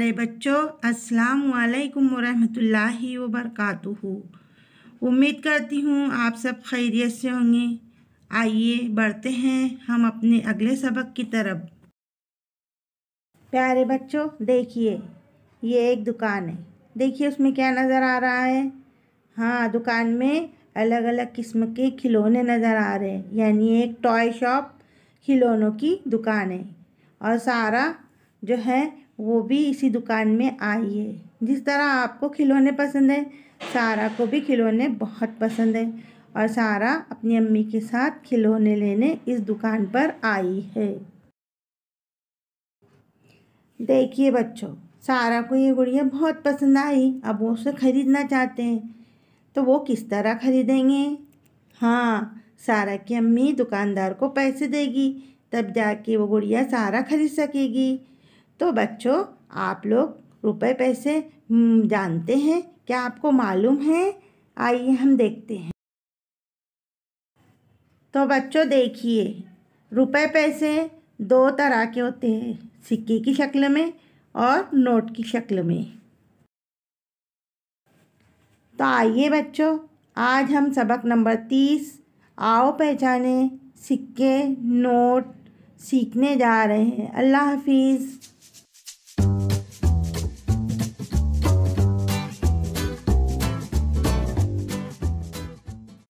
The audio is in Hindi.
प्यारे बच्चों, अस्सलाम वालेकुम वरहमतुल्लाहि वबरकातुहू। उम्मीद करती हूँ आप सब खैरियत से होंगे। आइए बढ़ते हैं हम अपने अगले सबक की तरफ। प्यारे बच्चों देखिए, ये एक दुकान है। देखिए उसमें क्या नज़र आ रहा है। हाँ, दुकान में अलग अलग किस्म के खिलौने नज़र आ रहे हैं, यानी एक टॉय शॉप खिलौनों की दुकान है। और सारा जो है वो भी इसी दुकान में आई है। जिस तरह आपको खिलौने पसंद है, सारा को भी खिलौने बहुत पसंद है और सारा अपनी अम्मी के साथ खिलौने लेने इस दुकान पर आई है। देखिए बच्चों, सारा को ये गुड़िया बहुत पसंद आई। अब वो उसे ख़रीदना चाहते हैं, तो वो किस तरह ख़रीदेंगे। हाँ, सारा की अम्मी दुकानदार को पैसे देगी, तब जाके वो गुड़िया सारा ख़रीद सकेगी। तो बच्चों, आप लोग रुपए पैसे जानते हैं क्या, आपको मालूम है। आइए हम देखते हैं। तो बच्चों देखिए, रुपए पैसे दो तरह के होते हैं, सिक्के की शक्ल में और नोट की शक्ल में। तो आइए बच्चों, आज हम सबक नंबर 30 आओ पहचाने सिक्के नोट सीखने जा रहे हैं। अल्लाह हाफिज़।